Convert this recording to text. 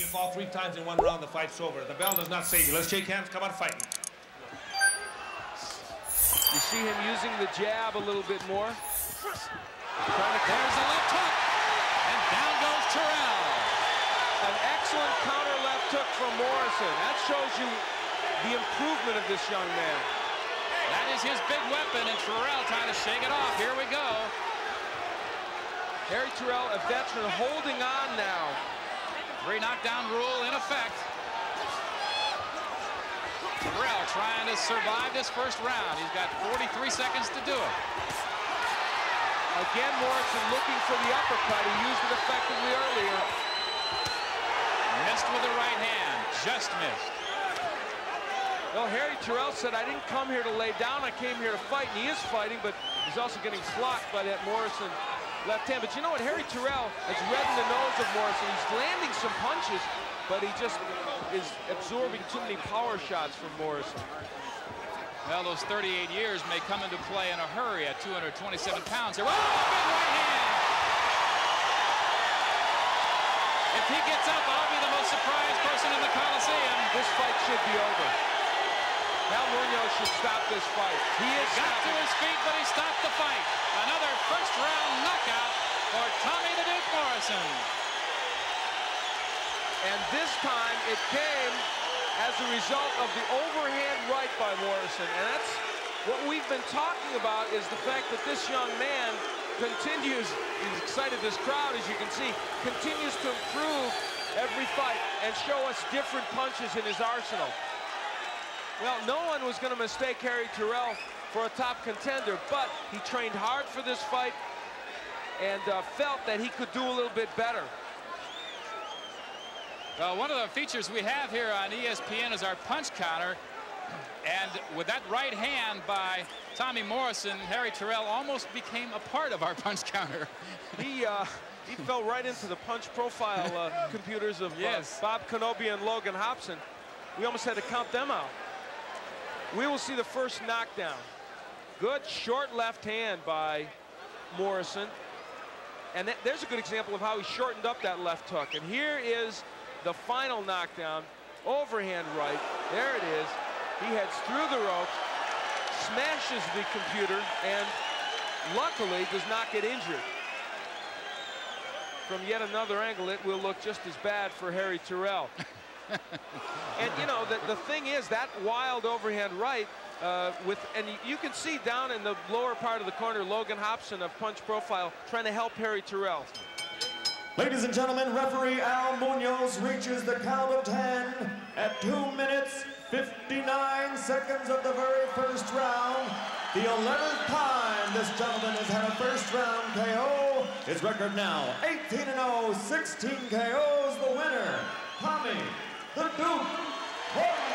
You fall 3 times in 1 round, the fight's over. The bell does not save you. Let's shake hands, come on, fighting. You see him using the jab a little bit more. There's a left hook, and down goes Terrell. An excellent counter left hook from Morrison. That shows you the improvement of this young man. That is his big weapon, and Terrell trying to shake it off. Here we go. Harry Terrell, a veteran, holding on now. 3 knockdown rule in effect. Terrell trying to survive this first round. He's got 43 seconds to do it. Again, Morrison looking for the uppercut. He used it effectively earlier. Missed with the right hand. Just missed. Well, Harry Terrell said, I didn't come here to lay down. I came here to fight. And he is fighting, but he's also getting blocked by that Morrison left hand. But you know what? Harry Terrell has reddened the nose of Morrison. He's landing some punches, but he just is absorbing too many power shots from Morrison. Well, those 38 years may come into play in a hurry at 227 pounds. They're right hand. If he gets up, I'll be the most surprised person in the Coliseum. This fight should be over. Al Muñoz should stop this fight. He has got to his feet, but he stopped the fight. Another first-round knockout for Tommy the Duke Morrison. And this time it came as a result of the overhand right by Morrison. And that's what we've been talking about, is the fact that this young man continues, he's excited this crowd, as you can see, continues to improve every fight and show us different punches in his arsenal. Well, no one was going to mistake Harry Terrell for a top contender, but he trained hard for this fight and felt that he could do a little bit better. Well, one of the features we have here on ESPN is our punch counter. And with that right hand by Tommy Morrison, Harry Terrell almost became a part of our punch counter. He fell right into the punch profile computers of Bob Canobbio and Logan Hobson. We almost had to count them out. We will see the first knockdown. Good short left hand by Morrison. And there's a good example of how he shortened up that left hook. And here is the final knockdown. Overhand right. There it is. He heads through the rope, smashes the computer, and luckily does not get injured. From yet another angle, it will look just as bad for Harry Terrell. And you know, the thing is, that wild overhand right, and you can see down in the lower part of the corner, Logan Hobson of Punch Profile trying to help Harry Terrell. Ladies and gentlemen, referee Al Muñoz reaches the count of 10 at 2 minutes, 59 seconds of the very first round. The 11th time this gentleman has had a first round KO. His record now, 18-0, 16 KOs, the winner, Tommy the Duke Morrison.